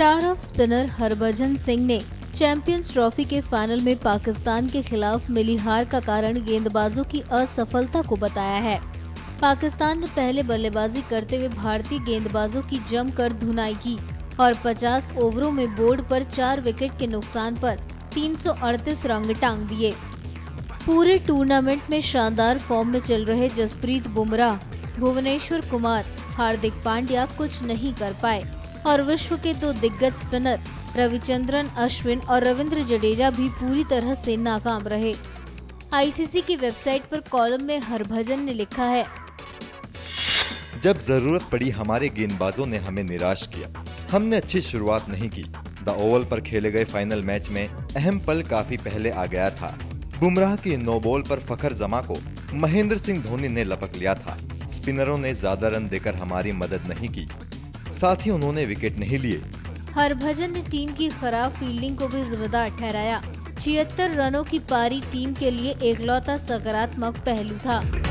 Star of spinner Harbhajan Singh ने champions trophy के final में पाकिस्तान के खिलाफ मिली हार का कारण गेंदबाजों की असफलता को बताया है। पाकिस्तान ने पहले बल्लेबाजी करते हुए भारतीय गेंदबाजों की जमकर धुनाई की और 50 ओवरों में बोर्ड पर 4 विकेट के नुकसान पर 338 रन टांग दिए। पूरे टूर्नामेंट में शानदार फॉर्म में चल रहे जसप्रीत बुमराह, भुवनेश्वर कुमार, हार्दिक पांड्या कुछ नहीं कर पाए और विश्व के 2 दिग्गज स्पिनर रविचंद्रन अश्विन और रविंद्र जडेजा भी पूरी तरह से नाकाम रहे। आईसीसी की वेबसाइट पर कॉलम में हरभजन ने लिखा है, जब जरूरत पड़ी हमारे गेंदबाजों ने हमें निराश किया। हमने अच्छी शुरुआत नहीं की। द ओवल पर खेले गए फाइनल मैच में अहम पल काफी पहले आ गया था। बुमराह की 9 बॉल पर फखर जमा को महेंद्र सिंह धोनी ने लपक लिया था। स्पिनरों ने ज्यादा रन देकर हमारी मदद नहीं की, साथ ही उन्होंने विकेट नहीं लिए। हरभजन ने टीम की खराब फील्डिंग को भी जिम्मेदार ठहराया। 76 रनों की पारी टीम के लिए एकलौता सकारात्मक पहलू था।